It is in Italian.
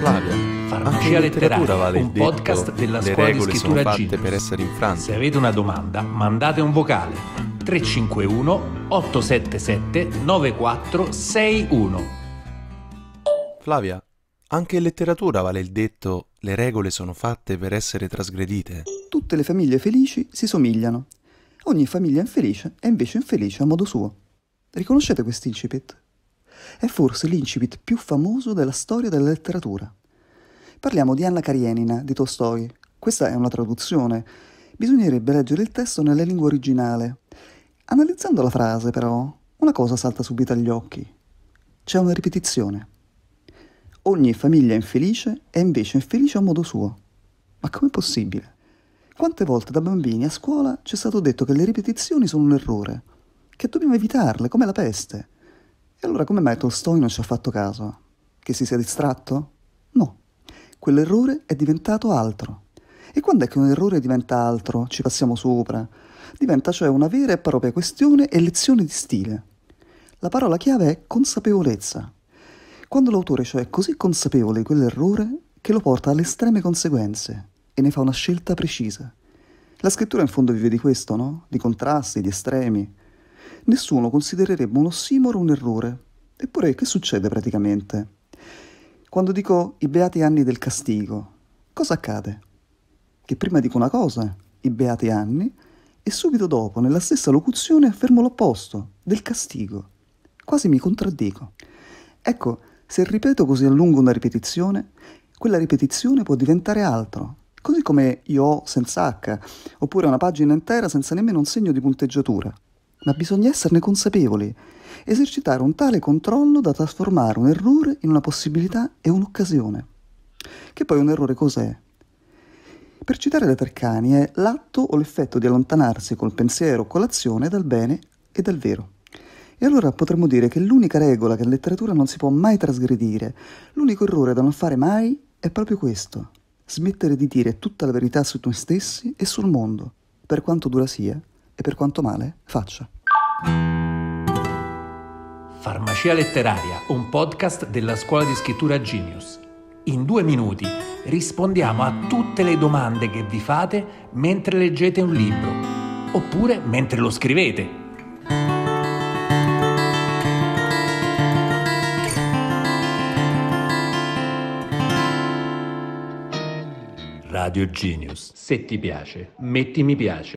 Flavia, Farmacia Letteraria, vale un detto, podcast della scuola di scrittura Genius. Per essere infranti. Se avete una domanda, mandate un vocale 351 877 9461. Flavia, anche in letteratura vale il detto "le regole sono fatte per essere trasgredite". Tutte le famiglie felici si somigliano. Ogni famiglia infelice è invece infelice a modo suo. Riconoscete quest'incipit? È forse l'incipit più famoso della storia della letteratura. Parliamo di Anna Karenina, di Tolstoj. Questa è una traduzione. Bisognerebbe leggere il testo nella lingua originale. Analizzando la frase, però, una cosa salta subito agli occhi. C'è una ripetizione. Ogni famiglia infelice è invece infelice a modo suo. Ma com'è possibile? Quante volte da bambini a scuola ci è stato detto che le ripetizioni sono un errore, che dobbiamo evitarle come la peste? E allora come mai Tolstoj non ci ha fatto caso? Che si sia distratto? No, quell'errore è diventato altro. E quando è che un errore diventa altro, ci passiamo sopra? Diventa cioè una vera e propria questione e lezione di stile. La parola chiave è consapevolezza. Quando l'autore cioè è così consapevole di quell'errore che lo porta alle estreme conseguenze e ne fa una scelta precisa. La scrittura in fondo vive di questo, no? Di contrasti, di estremi. Nessuno considererebbe un ossimoro un errore. Eppure che succede praticamente? Quando dico i beati anni del castigo, cosa accade? Che prima dico una cosa, i beati anni, e subito dopo, nella stessa locuzione, affermo l'opposto, del castigo. Quasi mi contraddico. Ecco, se ripeto così a lungo una ripetizione, quella ripetizione può diventare altro. Così come io ho senza H, oppure una pagina intera senza nemmeno un segno di punteggiatura. Ma bisogna esserne consapevoli, esercitare un tale controllo da trasformare un errore in una possibilità e un'occasione. Che poi un errore cos'è? Per citare da Tarcani è l'atto o l'effetto di allontanarsi col pensiero o con l'azione dal bene e dal vero. E allora potremmo dire che l'unica regola che in letteratura non si può mai trasgredire, l'unico errore da non fare mai è proprio questo, smettere di dire tutta la verità su noi stessi e sul mondo, per quanto dura sia, e per quanto male faccia. Farmacia Letteraria, un podcast della scuola di scrittura Genius. In 2 minuti rispondiamo a tutte le domande che vi fate mentre leggete un libro, oppure mentre lo scrivete. Radio Genius. Se ti piace, metti mi piace.